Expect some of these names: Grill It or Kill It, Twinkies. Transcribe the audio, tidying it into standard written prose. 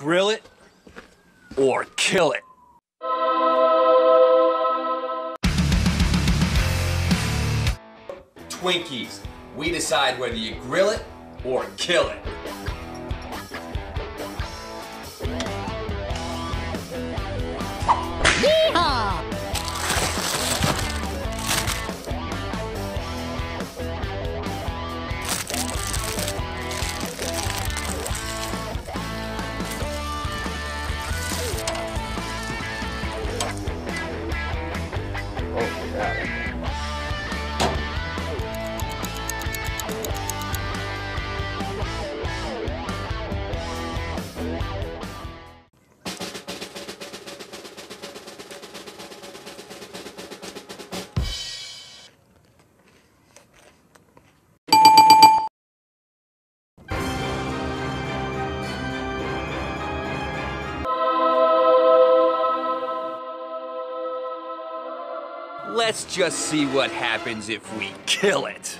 Grill it or kill it. Twinkies. We decide whether you grill it or kill it. Let's just see what happens if we kill it.